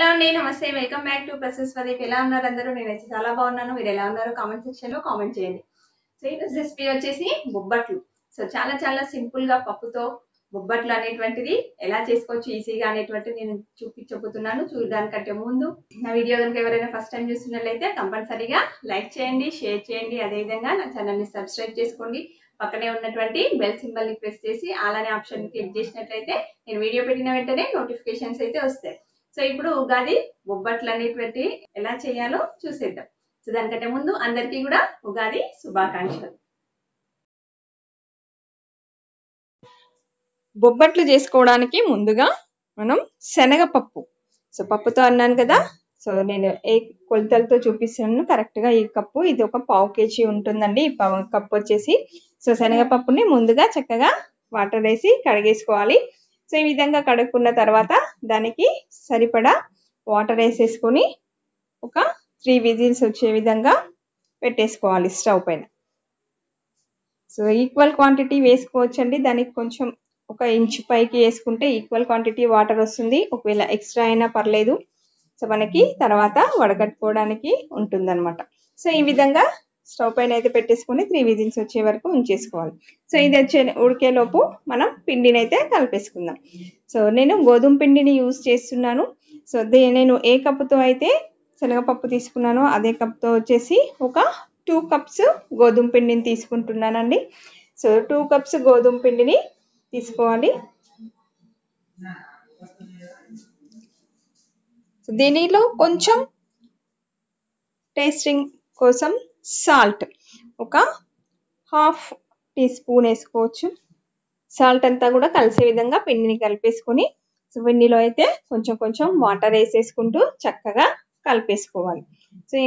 Hello అండి నమస్తే welcome back to process Pradeep ఎలా ఉన్నారు అందరూ నేనైతే చాలా బాగున్నాను మీరు ఎలా ఉన్నారు కామెంట్ సెక్షన్ లో కామెంట్ చేయండి సో ఈ రెసిపీ వచ్చేసి బొబ్బట్లు సో చాలా చాలా సింపుల్ గా పప్పుతో బొబ్బట్లు అనేటువంటిది ఎలా చేసుకోవచ్చు ఈజీగా అనేటువంటిది నేను చూపించబోతున్నాను చూడడానికంటే ముందు నా వీడియో గనుక ఎవరైనా ఫస్ట్ టైం చూస్తున్నట్లయితే కంపల్సరీగా లైక్ చేయండి షేర్ చేయండి అదే విధంగా నా ఛానల్ ని సబ్స్క్రైబ్ చేసుకోండి పక్కనే ఉన్నటువంటి బెల్ సింబల్ ని ప్రెస్ చేసి అలానే ఆప్షన్ ని క్లిక్ చేసినట్లయితే నేను వీడియో పెట్టిన వెంటనే నోటిఫికేషన్స్ అయితే వస్తాయి సో ఇప్పుడు ఉగాది బొబ్బట్లు అనేటువంటి ఎలా చేయాలో చూసేద్దాం సో దానికంటే ముందు అందరికీ కూడా ఉగాది శుభాకాంక్షలు బొబ్బట్లు చేసుకోవడానికి ముందుగా మనం శనగపప్పు సో పప్పుతో అన్నాను కదా సో నేను ఏ కొలతలతో చూపిస్తున్నాను కరెక్ట్ గా ఈ కప్పు ఇది ఒక 1/2 kg ఉంటుందండి ఈ కప్పు వచ్చేసి సో శనగపప్పుని ముందుగా చక్కగా వాటర్ వేసి కడిగేసుకోవాలి సో ఈ విధంగా కడుక్కున్న తర్వాత దానికి సరిపడా వాటర్ వేసేసుకొని ఒక 3 విజిల్స్ వచ్చే విధంగా పెట్టేసుకోవాలి స్టవ్ పైన సో ఈక్వల్ క్వాంటిటీ వేసుకోవచ్చండి దానికి కొంచెం ఒక ఇంచ్ పైకి వేసుకుంటే ఈక్వల్ క్వాంటిటీ వాటర్ వస్తుంది ఒకవేళ ఎక్స్ట్రా అయినా పర్లేదు సో మనకి తర్వాత వడగట్టుకోవడానికి ఉంటుందన్నమాట సో ఈ విధంగా స్టవ్ పైన అయితే పెట్టేసుకుని 3 విజిల్స్ వచ్చే వరకు ఉంచేసుకోవాలి సో ఇది వచ్చే ఉడికేలోపు మనం పిండిని అయితే కలిపేసుకుందాం సో నేను గోధుమ పిండిని యూజ్ చేస్తున్నాను సో నేను ఏ కప్పుతో అయితే శనగపప్పు తీసుకున్నానో అదే కప్తో వచ్చేసి ఒక 2 కప్స్ గోధుమ పిండిని తీసుకుంటున్నానండి సో 2 కప్స్ గోధుమ పిండిని తీసుకోవాలి దీనిలో కొంచెం టేస్టింగ్ కోసం సాల్ట్ ఒక 1/2 టీ స్పూన్ వేసుకోవచ్చు సాల్ట్ అంతా కూడా కలిసే విధంగా పిండిని కలిపేసుకొని సో పిండిలో అయితే కొంచెం కొంచెం వాటర్ వేసేసుకుంటూ చక్కగా కలిపేసుకోవాలి సో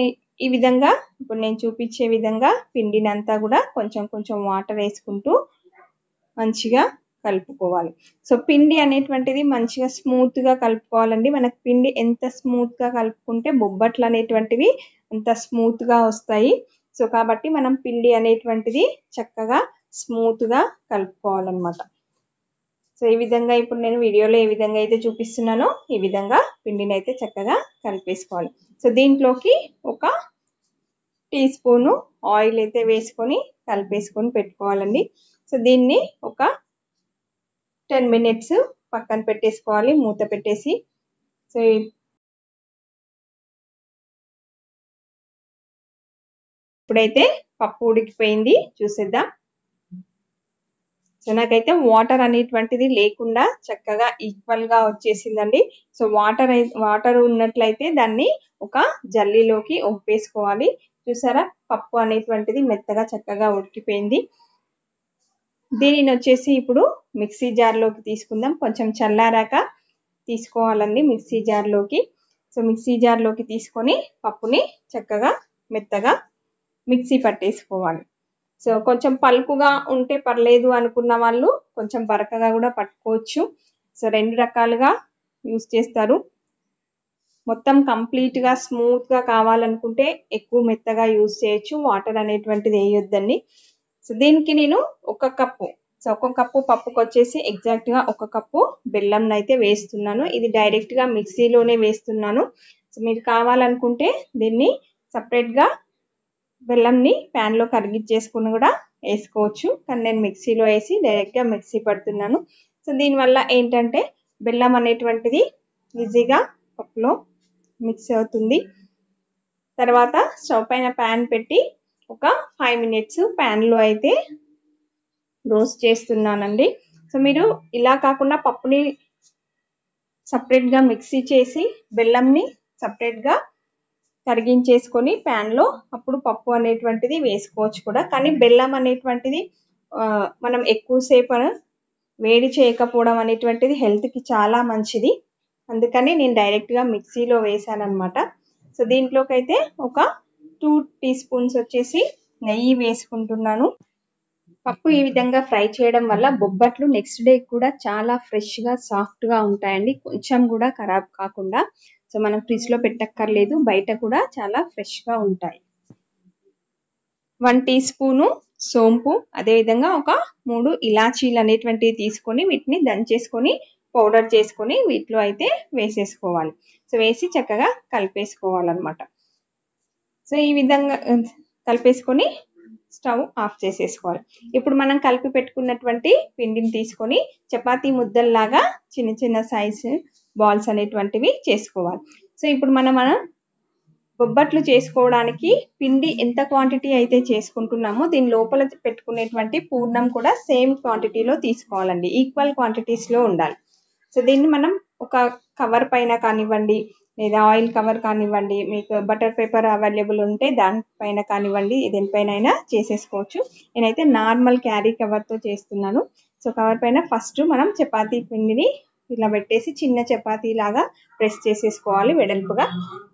ఈ విధంగా ఇప్పుడు నేను చూపించే విధంగా పిండిని అంతా కూడా కొంచెం కొంచెం వాటర్ వేసుకుంటూ మంచిగా కలుపుకోవాలి సో పిండి అనేటువంటిది మంచిగా స్మూత్ గా కలుపుకోవాలండి మనకు పిండి ఎంత స్మూత్ గా కలుపుకుంటే బొబ్బట్లు అనేటువంటివి అంత స్మూత్ గా వస్తాయి సో కాబట్టి మనం పిండి అనేటువంటిది చక్కగా స్మూత్ గా కలుపుకోవాలన్నమాట సో ఈ విధంగా ఇప్పుడు నేను వీడియోలో ఏ విధంగా అయితే చూపిస్తున్నానో ఈ విధంగా పిండిని అయితే చక్కగా కలిపేసుకోవాలి సో దీంట్లోకి ఒక 1 టీ స్పూన్ ఆయిల్ అయితే వేసుకొని కలిపేసుకొని పెట్టుకోవాలండి సో దీన్ని ఒక 10 మినిట్స్ పక్కన పెట్టేసుకోవాలి మూత పెట్టేసి సో ఇప్పుడైతే పప్పు ఉడికిపోయింది చూసేద్దాం సో నాకైతే వాటర్ అనేటువంటిది లేకుండా చక్కగా ఈక్వల్ గా వచ్చేసిందండి సో వాటర్ ఉన్నట్లయితే దాన్ని ఒక జల్లీలోకి ఒంపేసుకోవాలి చూసారా పప్పు అనేటువంటిది మెత్తగా చక్కగా ఉడికిపోయింది దీనిని వచ్చేసి ఇప్పుడు మిక్సీ జార్లోకి తీసుకుందాం కొంచెం చల్లారాక తీసుకోవాలండి మిక్సీ జార్లోకి సో మిక్సీ జార్లోకి తీసుకొని పప్పుని చక్కగా మెత్తగా మిక్సీ పట్టేసుకోవాలి సో కొంచెం పలుకుగా ఉంటే పర్లేదు అనుకున్న వాళ్ళు కొంచెం బరకగా కూడా పట్టుకోవచ్చు సో 2 రకాలుగా యూజ్ చేస్తారు మొత్తం కంప్లీట్గా స్మూత్గా కావాలనుకుంటే ఎక్కువ మెత్తగా యూజ్ చేయొచ్చు వాటర్ అనేటువంటిది వేయొద్దండి సో దీనికి నేను 1 కప్పు సో 1 కప్పు పప్పుకు వచ్చేసి ఎగ్జాక్ట్గా 1 కప్పు బెల్లం అయితే వేస్తున్నాను ఇది డైరెక్ట్గా మిక్సీలోనే వేస్తున్నాను సో మీరు కావాలనుకుంటే దీన్ని సపరేట్గా బెల్లంని ప్యాన్లో కరిగించేసుకుని కూడా వేసుకోవచ్చు కానీ నేను మిక్సీలో వేసి డైరెక్ట్గా మిక్సీ పడుతున్నాను సో దీనివల్ల ఏంటంటే బెల్లం అనేటువంటిది ఈజీగా పప్పులో మిక్స్ అవుతుంది తర్వాత స్టవ్ పైన ప్యాన్ పెట్టి ఒక 5 మినిట్స్ ప్యాన్లో అయితే రోస్ట్ చేస్తున్నానండి సో మీరు ఇలా కాకుండా పప్పుని సపరేట్గా మిక్సీ చేసి బెల్లంని సపరేట్గా కరిగించేసుకొని ప్యాన్లో అప్పుడు పప్పు అనేటువంటిది వేసుకోవచ్చు కూడా కానీ బెల్లం అనేటువంటిది మనం ఎక్కువసేపు వేడి చేయకపోవడం అనేటువంటిది హెల్త్కి చాలా మంచిది అందుకని నేను డైరెక్ట్గా మిక్సీలో వేసానన్నమాట సో దీంట్లోకైతే ఒక 2 టీ స్పూన్స్ వచ్చేసి నెయ్యి వేసుకుంటున్నాను పప్పు ఈ విధంగా ఫ్రై చేయడం వల్ల బొబ్బట్లు నెక్స్ట్ డే కూడా చాలా ఫ్రెష్గా సాఫ్ట్గా ఉంటాయండి కొంచెం కూడా ఖరాబ్ కాకుండా సో మనం ఫ్రిడ్జ్లో పెట్టక్కర్లేదు బయట కూడా చాలా ఫ్రెష్గా ఉంటాయి 1 టీ స్పూను సోంపు అదేవిధంగా ఒక 3 ఇలాచీలు అనేటువంటివి తీసుకొని వీటిని దంచేసుకొని పౌడర్ చేసుకొని వీటిలో అయితే వేసేసుకోవాలి. సో వేసి చక్కగా కలిపేసుకోవాలన్నమాట. సో ఈ విధంగా కలిపేసుకొని స్టవ్ ఆఫ్ చేసేసుకోవాలి. ఇప్పుడు మనం కలిపి పెట్టుకున్నటువంటి పిండిని తీసుకొని చపాతీ ముద్దల్లాగా చిన్న చిన్న సైజ్ బాల్స్ అనేటువంటివి చేసుకోవాలి. సో ఇప్పుడు మనం బొబ్బట్లు చేసుకోవడానికి పిండి ఎంత క్వాంటిటీ అయితే చేసుకుంటున్నామో దీని లోపల పెట్టుకునేటువంటి పూర్ణం కూడా సేమ్ క్వాంటిటీలో తీసుకోవాలండి, ఈక్వల్ క్వాంటిటీస్లో ఉండాలి. సో దీన్ని మనం ఒక కవర్ పైన కానివ్వండి లేదా ఆయిల్ కవర్ కానివ్వండి, మీకు బటర్ పేపర్ అవైలబుల్ ఉంటే దానిపైన కానివ్వండి, దేనిపైన అయినా చేసేసుకోవచ్చు. నేనైతే నార్మల్ క్యారీ కవర్తో చేస్తున్నాను. సో కవర్ పైన ఫస్ట్ మనం చపాతీ పిండిని ఇలా పెట్టేసి చిన్న చపాతీ లాగా ప్రెస్ చేసేసుకోవాలి, వెడల్పుగా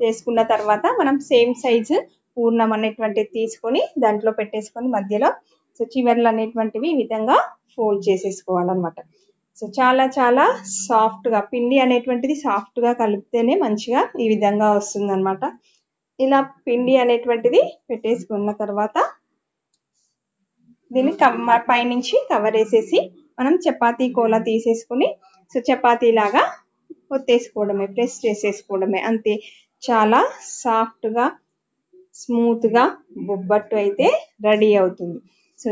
చేసుకున్న తర్వాత మనం సేమ్ సైజు పూర్ణం అనేటువంటిది తీసుకొని దాంట్లో పెట్టేసుకొని మధ్యలో సో చివర్లు అనేటువంటివి ఈ విధంగా ఫోల్డ్ చేసేసుకోవాలన్నమాట. సో చాలా చాలా సాఫ్ట్గా పిండి అనేటువంటిది సాఫ్ట్గా కలిపితేనే మంచిగా ఈ విధంగా వస్తుంది అనమాట. ఇలా పిండి అనేటువంటిది పెట్టేసుకున్న తర్వాత దీన్ని పైనుంచి కవర్ వేసేసి మనం చపాతీ కోలా తీసేసుకుని సో చపాతీలాగా ఒత్తేసుకోవడమే, ప్రెస్ చేసేసుకోవడమే, అంతే. చాలా సాఫ్ట్గా స్మూత్గా బొబ్బట్టు అయితే రెడీ అవుతుంది. సో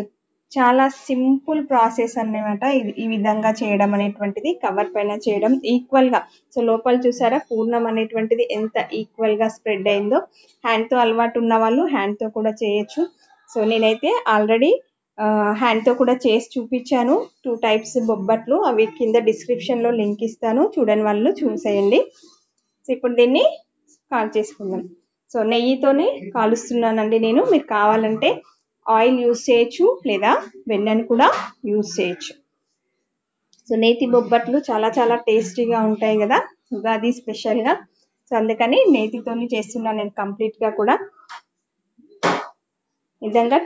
చాలా సింపుల్ ప్రాసెస్ అన్నమాట ఇది, ఈ విధంగా చేయడం అనేటువంటిది, కవర్ పైన చేయడం ఈక్వల్గా. సో లోపల చూసారా పూర్ణం అనేటువంటిది ఎంత ఈక్వల్గా స్ప్రెడ్ అయిందో. హ్యాండ్తో అలవాటు ఉన్న వాళ్ళు హ్యాండ్తో కూడా చేయొచ్చు. సో నేనైతే ఆల్రెడీ హ్యాండ్తో కూడా చేసి చూపించాను 2 టైప్స్ బొబ్బట్లు, అవి కింద డిస్క్రిప్షన్లో లింక్ ఇస్తాను, చూడని వాళ్ళు చూసేయండి. సో ఇప్పుడు దీన్ని కాల్ చేసుకుందాం. సో నెయ్యితోనే కాలుస్తున్నానండి నేను, మీరు కావాలంటే ఆయిల్ యూజ్ చేయొచ్చు లేదా వెన్నను కూడా యూజ్ చేయొచ్చు. సో నేతి బొబ్బట్లు చాలా చాలా టేస్టీగా ఉంటాయి కదా ఉగాది స్పెషల్గా. సో అందుకని నేతితోనే చేస్తున్నాను నేను కంప్లీట్గా కూడా. విధంగా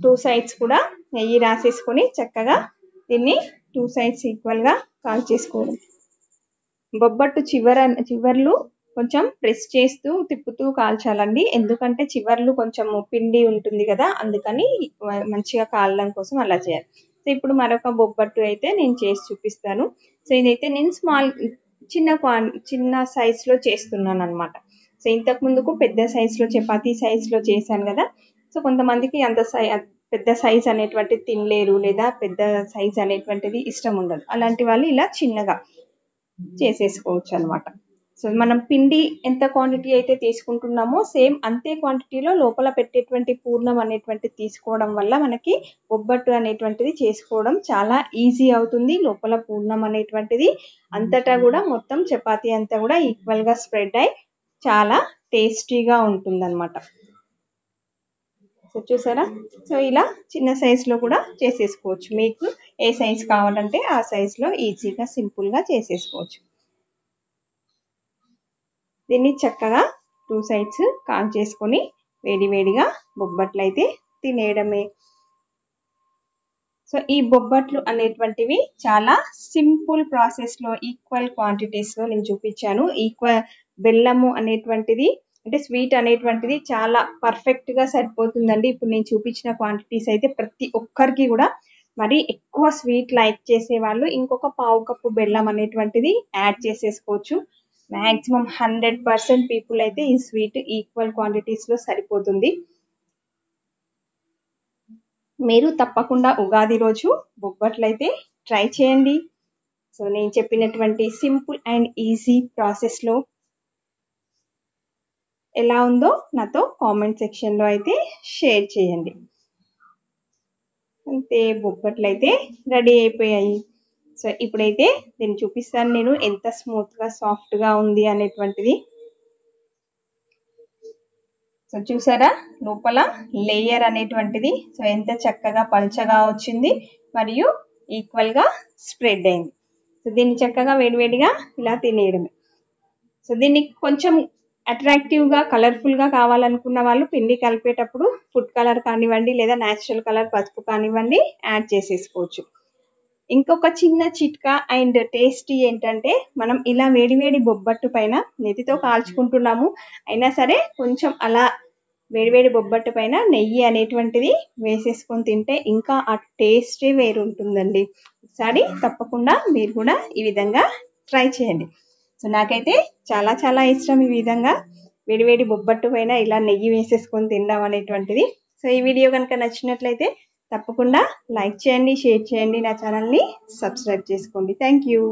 టూ సైడ్స్ కూడా నెయ్యి రాసేసుకొని చక్కగా దీన్ని 2 సైడ్స్ ఈక్వల్గా కాల్ చేసుకోవడం. బొబ్బట్టు చివర్లు కొంచెం ప్రెస్ చేస్తూ తిప్పుతూ కాల్చాలండి, ఎందుకంటే చివర్లు కొంచెం పిండి ఉంటుంది కదా, అందుకని మంచిగా కాలడం కోసం అలా చేయాలి. సో ఇప్పుడు మరొక బొబ్బట్టు అయితే నేను చేసి చూపిస్తాను. సో ఇదైతే నేను చిన్న సైజులో చేస్తున్నాను అనమాట. సో ఇంతకు ముందుకు పెద్ద సైజులో చపాతీ సైజులో చేశాను కదా. సో కొంతమందికి అంత పెద్ద సైజ్ అనేటువంటిది తినలేరు లేదా పెద్ద సైజ్ అనేటువంటిది ఇష్టం ఉండదు, అలాంటి వాళ్ళు ఇలా చిన్నగా చేసేసుకోవచ్చు అనమాట. సో మనం పిండి ఎంత క్వాంటిటీ అయితే తీసుకుంటున్నామో సేమ్ అంతే క్వాంటిటీలో లోపల పెట్టేటువంటి పూర్ణం అనేటువంటిది తీసుకోవడం వల్ల మనకి బొబ్బట్టు అనేటువంటిది చేసుకోవడం చాలా ఈజీ అవుతుంది. లోపల పూర్ణం అనేటువంటిది అంతటా కూడా మొత్తం చపాతీ అంతా కూడా ఈక్వల్గా స్ప్రెడ్ అయ్యి చాలా టేస్టీగా ఉంటుందన్నమాట. సో చూసారా, సో ఇలా చిన్న సైజులో కూడా చేసేసుకోవచ్చు, మీకు ఏ సైజు కావాలంటే ఆ సైజులో ఈజీగా సింపుల్గా చేసేసుకోవచ్చు. దీన్ని చక్కగా 2 సైడ్స్ కాల్ చేసుకొని వేడివేడిగా బొబ్బట్లు అయితే తినేయడమే. సో ఈ బొబ్బట్లు అనేటువంటివి చాలా సింపుల్ ప్రాసెస్లో ఈక్వల్ క్వాంటిటీస్లో నేను చూపించాను. ఈక్వల్ బెల్లము అనేటువంటిది అంటే స్వీట్ అనేటువంటిది చాలా పర్ఫెక్ట్గా సరిపోతుందండి. ఇప్పుడు నేను చూపించిన క్వాంటిటీస్ అయితే ప్రతి ఒక్కరికి కూడా, మరి ఎక్కువ స్వీట్ లైక్ చేసేవాళ్ళు ఇంకొక పావు కప్పు బెల్లం అనేటువంటిది యాడ్ చేసేసుకోవచ్చు. మ్యాక్సిమం 100% పీపుల్ అయితే ఈ స్వీట్ ఈక్వల్ క్వాంటిటీస్లో సరిపోతుంది. మీరు తప్పకుండా ఉగాది రోజు బొబ్బట్లయితే ట్రై చేయండి. సో నేను చెప్పినటువంటి సింపుల్ అండ్ ఈజీ ప్రాసెస్లో ఎలా ఉందో నాతో కామెంట్ సెక్షన్లో అయితే షేర్ చేయండి. అంతే, బొబ్బట్లు అయితే రెడీ అయిపోయాయి. సో ఇప్పుడైతే దీన్ని చూపిస్తాను నేను ఎంత స్మూత్గా సాఫ్ట్గా ఉంది అనేటువంటిది. సో చూసారా లోపల లేయర్ అనేటువంటిది సో ఎంత చక్కగా పల్చగా వచ్చింది మరియు ఈక్వల్గా స్ప్రెడ్ అయింది. సో దీన్ని చక్కగా వేడివేడిగా ఇలా తినేయడమే. సో దీన్ని కొంచెం అట్రాక్టివ్గా కలర్ఫుల్గా కావాలనుకున్న వాళ్ళు పిండి కలిపేటప్పుడు ఫుడ్ కలర్ కానివ్వండి లేదా న్యాచురల్ కలర్ పసుపు కానివ్వండి యాడ్ చేసేసుకోవచ్చు. ఇంకొక చిన్న చిట్కా అండ్ టేస్టీ ఏంటంటే మనం ఇలా వేడివేడి బొబ్బట్టు పైన నెయ్యితో కాల్చుకుంటున్నాము అయినా సరే కొంచెం అలా వేడివేడి బొబ్బట్టు పైన నెయ్యి అనేటువంటిది వేసేసుకొని తింటే ఇంకా ఆ టేస్టే వేరుంటుందండి. ఒకసారి తప్పకుండా మీరు కూడా ఈ విధంగా ట్రై చేయండి. సో నాకైతే చాలా చాలా ఇష్టం ఈ విధంగా వేడివేడి బొబ్బట్టు పైన ఇలా నెయ్యి వేసేసుకొని తినడం అనేటువంటిది. సో ఈ వీడియో కనుక నచ్చినట్లయితే తప్పకుండా లైక్ చేయండి, షేర్ చేయండి, నా ఛానల్ని సబ్స్క్రైబ్ చేసుకోండి. Thank you.